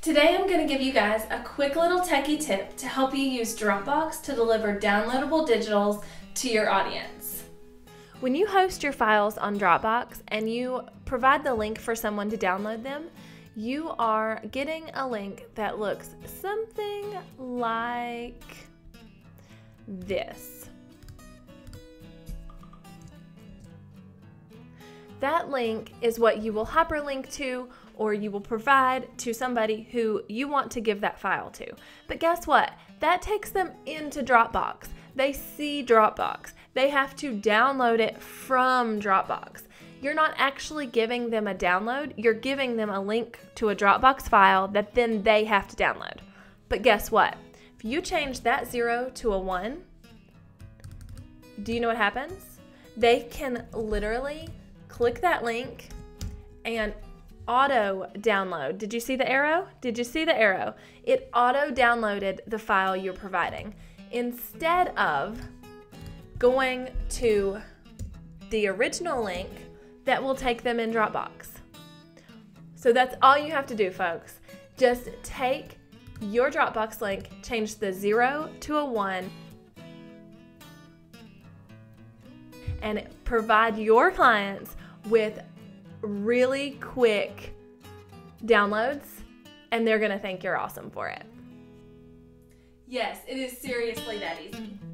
Today I'm going to give you guys a quick little techie tip to help you use Dropbox to deliver downloadable digitals to your audience. When you host your files on Dropbox and you provide the link for someone to download them, you are getting a link that looks something like this. That link is what you will hyperlink to, or you will provide to somebody who you want to give that file to. But guess what? That takes them into Dropbox. They see Dropbox. They have to download it from Dropbox. You're not actually giving them a download. You're giving them a link to a Dropbox file that then they have to download. But guess what? If you change that 0 to a 1, do you know what happens? They can literally click that link and auto download. Did you see the arrow? Did you see the arrow? It auto downloaded the file you're providing instead of going to the original link that will take them in Dropbox. So that's all you have to do, folks. Just take your Dropbox link, change the 0 to a 1, and provide your clients with really quick downloads, and they're gonna think you're awesome for it. Yes, it is seriously that easy.